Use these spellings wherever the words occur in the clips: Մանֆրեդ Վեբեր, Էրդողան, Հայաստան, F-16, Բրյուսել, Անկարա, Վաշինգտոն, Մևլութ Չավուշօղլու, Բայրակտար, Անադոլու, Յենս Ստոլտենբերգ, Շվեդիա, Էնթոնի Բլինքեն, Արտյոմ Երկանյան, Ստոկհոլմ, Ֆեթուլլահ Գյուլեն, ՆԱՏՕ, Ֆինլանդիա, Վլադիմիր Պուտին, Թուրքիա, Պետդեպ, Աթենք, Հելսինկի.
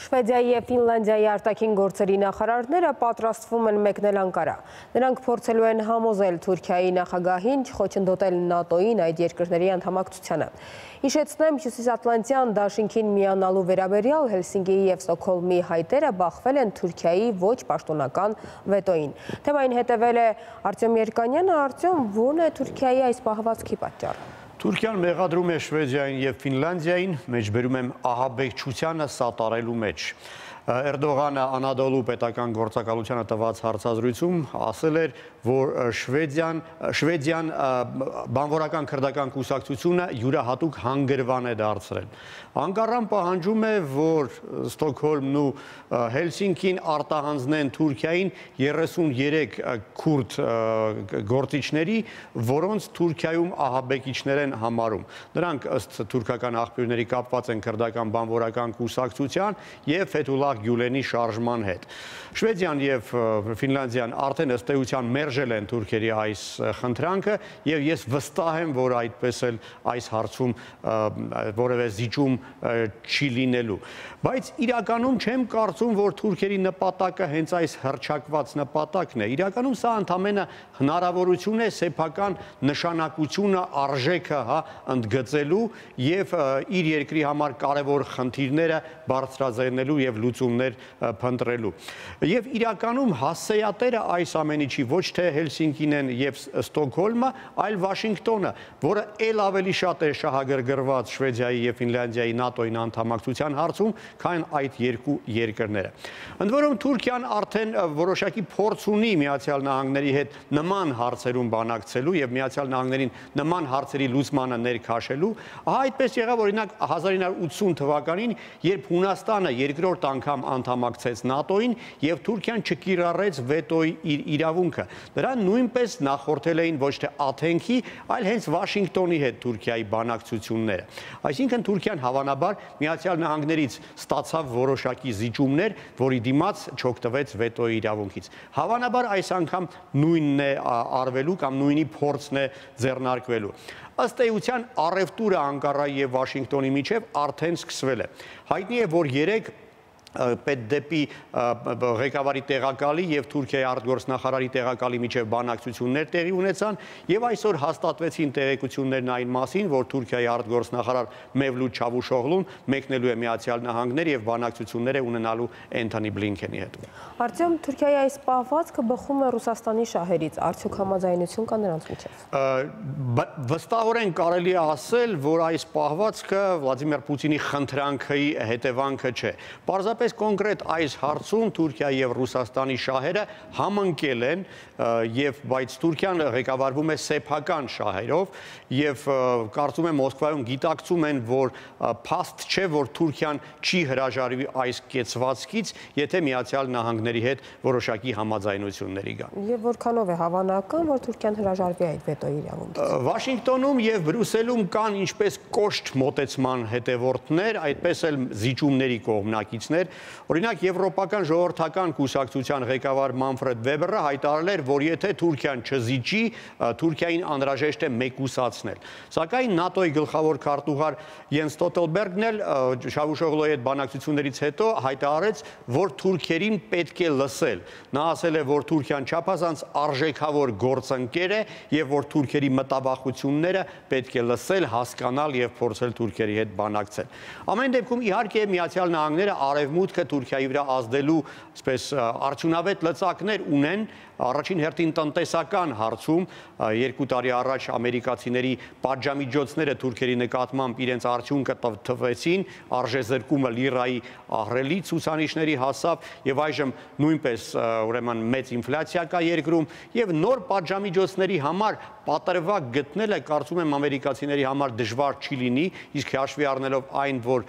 Շվեդիայի և Ֆինլանդիայի արտաքին գործերի նախարարները պատրաստվում են մեկնել Անկարա։ Նրանք փորձելու են համոզել Թուրքիայի նախագահին խոչընդոտել ՆԱՏՕ-ին այդ երկրների անդամակցությանը։ Հիշեցնեմ, հյուսիսատլանտյան դաշինքին միանալու վերաբերյալ Հելսինկիի և Ստոկհոլմի հայտերը բախվել են Թուրքիայի ոչ պաշտոնական վետոին։ Թեմային հետևել է Արտյոմ Երկանյանը։ Արտյոմ, ո՞րն է Թուրքիայի այս պահվածքի պատճառը։ Թուրքիան մեղադրում է Շվեդիային և Ֆինլանդիային մեջբերում է ահաբեկչությանը սատարելու մեջ։ Էրդողանը Անադոլու պետական գործակալությանը տված հարցազրույցում ասել էր, որ Շվեդիան բանվորական քրդական կուսակցությունը յուրահատուկ հանգրվան է դարձրել։ Անկարան պահանջում է, որ Ստոկհոլմն ու Հելսինկին արտահանձնեն Թուրքիային 33 քուրդ գործիչների, որոնց Թուրքիայում ահաբեկիչներ են համարում։ Նրանք ըստ թուրքական աղբյուրների կապված են քրդական բանվորական կուսակցության և Ֆեթուլլահ Գյուլենի շարժման հետ։ Շվեդիան և Ֆինլանդիան արդեն ըստ էության մերժել են թուրքերի այս խնդրանքը, և ես վստահ եմ, որ այդպես էլ այս հարցում որևէ զիջում չի լինելու։ Բայց իրականում չեմ կարծում, որ թուրքերի նպատակը հենց այս հռչակված նպատակն է։ Իրականում սա ընդամենը հնարավորություն է սեփական նշանակությունը, արժեքը ընդգծելու և իր երկրի համար կարևոր խնդիրները բարձրաձայնելու և լուծումներ փնտրելու։ Եվ իրականում հասեատերը այս ամենի չի, ոչ թե Հելսինկին են և Ստոկհոլմը, այլ Վաշինգտոնը, որը ել ավելի շատ է շահագրգռված Շվեդիայի և Ֆինլանդիայի ՆԱՏՕ-ին անդամակցության հարցում, քան այդ երկու երկրները։ Ընդ որում Թուրքիան արդեն որոշակի փորձ ունի Միացյալ Նահանգների հետ նման հարցերում բանակցելու և Միացյալ Նահանգներին նման հարցերի լուծմանը ներքաշելու։ Ահա այդպես եղավ օրինակ 1980 թվականին, երբ Հունաստանը երկրորդ անգամ անդամակցեց ՆԱՏՕ-ին և Թուրքիան չկիրառեց վետոյի իր իրավունքը։ Դրան նույնպես նախորդել էին ոչ թե Աթենքի, այլ հենց Վաշինգտոնի հետ Թուրքիայի բանակցությունները։ Այսինքն Թուրքիան հավանաբար Միացյալ Նահանգներից ստացավ որոշակի զիջումներ, որի դիմաց չօգտվեց վետոյի իրավունքից։ Հավանաբար այս անգամ նույնն է արվելու կամ նույնի փորձն է ձեռնարկվելու։ Ըստ էության առևտուրը Անկարայի և Վաշինգտոնի միջև արդեն սկսվել է։ Հայտնի է, որ երեկ Պետդեպի ղեկավարի տեղակալի և Թուրքիայի արտգործնախարարի տեղակալի միջև բանակցություններ տեղի ունեցան և այսօր հաստատվեցին տեղեկություններն այն մասին, որ Թուրքիայի արտգործնախարար Մևլութ Չավուշօղլուն մեկնելու է Միացյալ Նահանգներ և բանակցություններ է ունենալու Էնթոնի Բլինքենի հետ։ Արտյոմ, Թուրքիայի այս պահվածքը բխում է Ռուսաստանի շահերից, արդյոք համաձայնություն կա նրանց միջև։ Վստահորեն կարելի է ասել, որ այս պահվածքը Վլադիմիր Պուտինի խնդրանքի հետևանքը չէ։ Պարզապես կոնկրետ այս հարցում Թուրքիայի և Ռուսաստանի շահերը համընկել են, բայց Թուրքիան ղեկավարվում է սեփական շահերով և կարծում եմ Մոսկվայում գիտակցում են, որ փաստ չէ, որ Թուրքիան չի հրաժարվի այս կեցվածքից, եթե Միացյալ Նահանգների հետ որոշակի համաձայնությունների գա։ Եվ որքանով է հավանական, որ Թուրքիան հրաժարվի այդ վետոյի իրավունքից։ Վաշինգտոնում և Բրյուսելում կան ինչպես կոշտ մոտեցման հետևորդներ, այդպես էլ զիջումների կողմնակիցներ։ Օրինակ, Եվրոպական ժողովրդական կուսակցության ղեկավար Մանֆրեդ Վեբերը հայտարարել էր, որ եթե Թուրքիան չզիջի, Թուրքիային անհրաժեշտ է մեկուսացնել։ Սակայն ՆԱՏՕ-ի գլխավոր քարտուղար Յենս Ստոլտենբերգն էլ Չավուշօղլուի հետ բանակցություններից հետո հայտարարեց, որ թուրքերին պետք է լսել։ Նա ասել է, որ Թուրքիան չափազանց արժեքավոր գործընկեր է և որ թուրքերի մտավախությունները պետք է լսել, հասկանալ և փորձել թուրքերի հետ բանակցել։ Ամեն դեպքում, իհարկե, Միացյալ Նահանգները արևմուտքը Թուրքիայի վրա ազդելու արդյունավետ լծակներ ունեն, առաջին հերթին տնտեսական հարցում, 2 տարի առաջ ամերիկացիների պատժամիջոցները թուրքերի նկատմամբ իրենց արդյունքը տվեցին, արժեզրկումը լիրայի ահռելի ցուցանիշների հասավ և այժմ նույնպես ուրեմն մեծ ինֆլյացիա կա երկրում և նոր պատժամիջոցների համար պատրվակ գտնելը, կարծում եմ, ամերիկացիների համար դժվար չի լինի, իսկ հաշվի առնելով այն, որ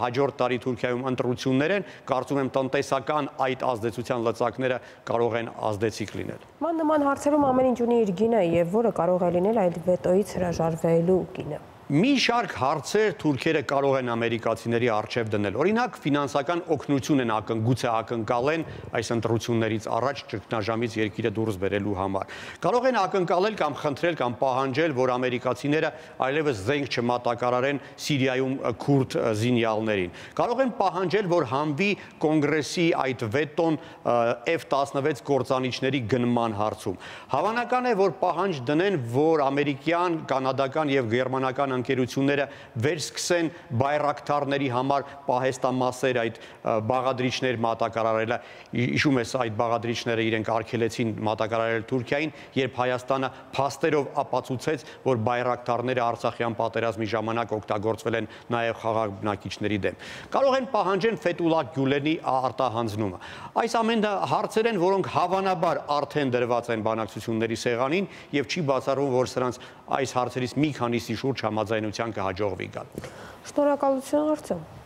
հաջորդ տարի Թուրքիայում ընտրություններ են, կարծում եմ, տնտեսական այդ ազդեցության լծակները կարող են ազդեցիկ լինել։ Ման նման հարցերում ամեն ինչ ունի իր գինը և որը կարող է լինել այդ վետոյից հրաժարվելու գինը։ Մի շարք հարցեր թուրքերը կարող են ամերիկացիների առջև դնել։ Օրինակ, ֆինանսական օգնություն են գուցե ակնկալեն այս ընտրություններից առաջ ճգնաժամից երկիրը դուրս բերելու համար։ Կարող են ակնկալել կամ խնդրել կամ պահանջել, որ ամերիկացիները այլևս զենք չմատակարարեն Սիրիայում քուրդ զինյալներին։ Կարող են պահանջել, որ հանվի կոնգրեսի այդ վետոն F-16 կործանիչների գնման հարցում։ Հավանական է, որ պահանջ դնեն, որ ամերիկյան, կանադական եւ գերմանական ընկերությունները վերսկսեն բայրակտարների համար պահեստամասեր այդ բաղադրիչներ մատակարարելը, հիշում ես այդ բաղադրիչները իրենք արգելեցին մատակարարել Թուրքիային, երբ Հայաստանը փաստերով ապացուցեց, որ բայրակտարները Արցախյան պատերազմի ժամանակ օգտագործվել են նաև խաղաղ բնակիչների դեմ։ Կարող են պահանջեն Ֆեթուլլա Գյուլենի արտահանձնումը։ Այս ամենը հարցեր են, որոնք հավանաբար արդեն դրված են բանակցությունների սեղանին եւ չի բացառվում, որ սրանց այս հարցերից մի քանիսի շուրջ համաձայնության կհաջողվի գալ։ Շնորհակալություն, Արտեմ։